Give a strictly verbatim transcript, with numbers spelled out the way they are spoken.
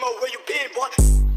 time out where you been, boy.